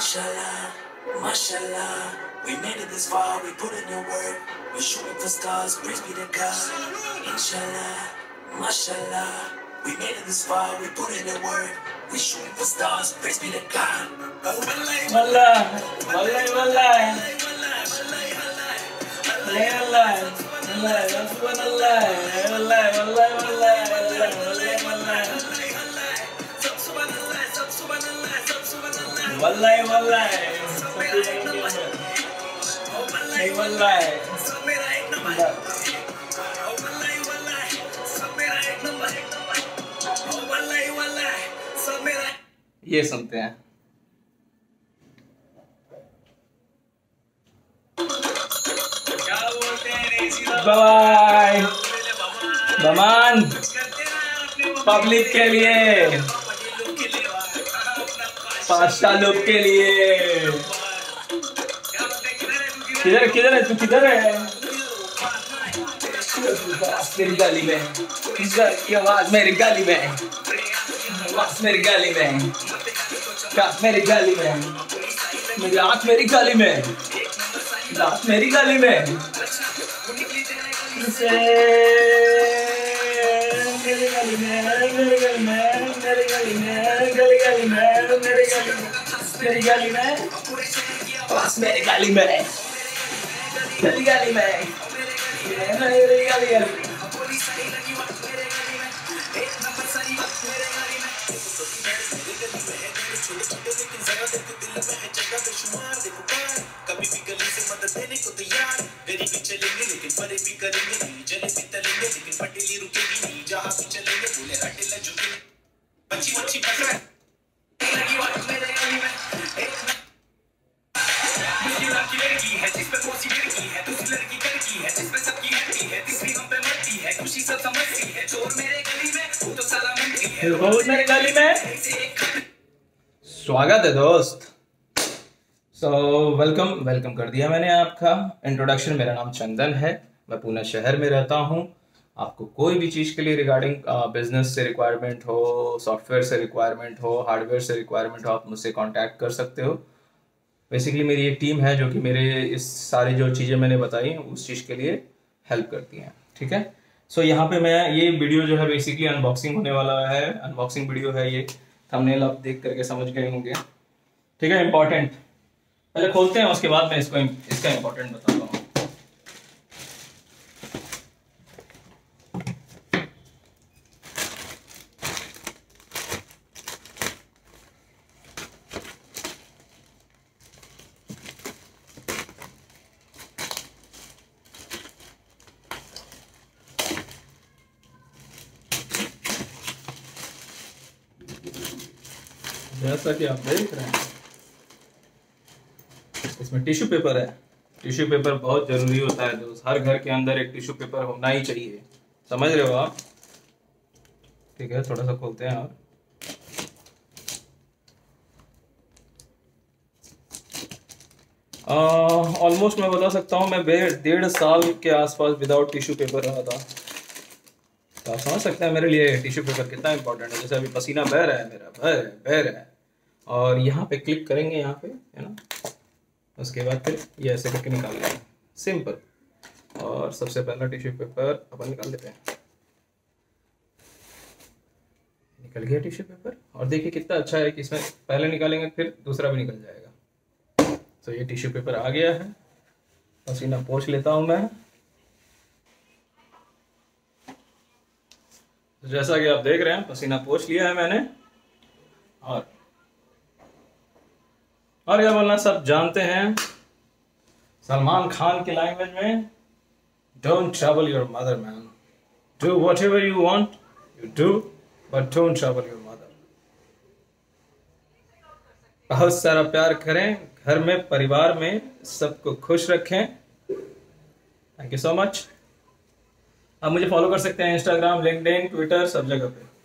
Inshallah, mashallah, we made it this far, we put in your work, we're shooting for stars, praise be to God. Inshallah, mashallah, we made it this far, we put in your work, we're shooting for stars, praise be to God. Wallahi wallahi, hey wallahi, ये सुनते हैं। Bye बमान public के लिए, pasta लोग के लिए। किधर किधर है तू, किधर है? मेरी गाली में, ये आवाज मेरी गाली में, आवाज मेरी गाली में, काट मेरी गाली में, मेरी आँख मेरी गाली में, दांत मेरी गाली में। मेरी गाली में, मेरी गाली में, मेरी गाली में, गली गली में, मेरी गाली में, मेरी गाली में, पास मेरी गाली में, गली गाली में, मेरी गाली में। कभी भी गली से मदद देने को तैयार, गरीबी चलेंगे लेकिन परेबी करेंगे नहीं, जलेबी तलेंगे लेकिन पटेली रुकेगी नहीं, जहाँ भी चलेंगे बोले हटेला झुकेगी, बच्ची बच्ची पकड़ा लगी वाली मेरे गली में, मेरी लड़की लड़की है जिस पे मोसी लड़की है, दूसरी लड़की करकी है जिस पे सबकी लड़की है, तीसरी हम पे मरती है, खुशी सब समझती है, चोर मेरे गली में वो तो सलामती है, रोज मेरे गली में। स्वागत है दोस्त। सो वेलकम कर दिया मैंने आपका इंट्रोडक्शन। मेरा नाम चंदन है, मैं पुणे शहर में रहता हूँ। आपको कोई भी चीज़ के लिए रिगार्डिंग बिजनेस से रिक्वायरमेंट हो, सॉफ्टवेयर से रिक्वायरमेंट हो, हार्डवेयर से रिक्वायरमेंट हो, आप मुझसे कांटेक्ट कर सकते हो। बेसिकली मेरी एक टीम है जो कि मेरे इस सारी जो चीज़ें मैंने बताई उस चीज़ के लिए हेल्प करती हैं, ठीक है। सो यहाँ पे मैं ये वीडियो जो है बेसिकली अनबॉक्सिंग होने वाला है, अनबॉक्सिंग वीडियो है ये। थंबनेल आप देख करके समझ गए होंगे, ठीक है। इम्पॉर्टेंट पहले खोलते हैं, उसके बाद मैं इसका इम्पोर्टेंट बताता हूँ। जैसा कि आप देख रहे हैं इसमें टिश्यू पेपर है। टिश्यू पेपर बहुत जरूरी होता है दोस्त, हर घर के अंदर एक टिश्यू पेपर होना ही चाहिए, समझ रहे हो आप, ठीक है। थोड़ा सा खोलते हैं और ऑलमोस्ट मैं बता सकता हूँ मैं 1.5 साल के आसपास विदाउट टिश्यू पेपर रहा था। तो आप समझ सकते हैं मेरे लिए टिश्यू पेपर कितना इंपॉर्टेंट है। जैसे अभी पसीना बह रहा है मेरा, बह रहा है और यहाँ पे क्लिक करेंगे, यहाँ पे है ना, उसके बाद फिर ये ऐसे करके निकाल लेंगे, सिंपल। और सबसे पहला टिश्यू पेपर अपन निकाल लेते हैं। निकल गया टिश्यू पेपर, और देखिए कितना अच्छा है कि इसमें पहले निकालेंगे फिर दूसरा भी निकल जाएगा। तो ये टिश्यू पेपर आ गया है, पसीना पोंछ लेता हूँ मैं। जैसा कि आप देख रहे हैं पसीना पोंछ लिया है मैंने। और क्या बोलना, सब जानते हैं सलमान खान की लैंग्वेज में, don't trouble your mother man, do what ever you want you do but don't trouble your mother. बहुत सारा प्यार करें, घर में परिवार में सबको खुश रखें। Thank you so much. आप मुझे फॉलो कर सकते हैं Instagram, LinkedIn, Twitter, सब जगह पे।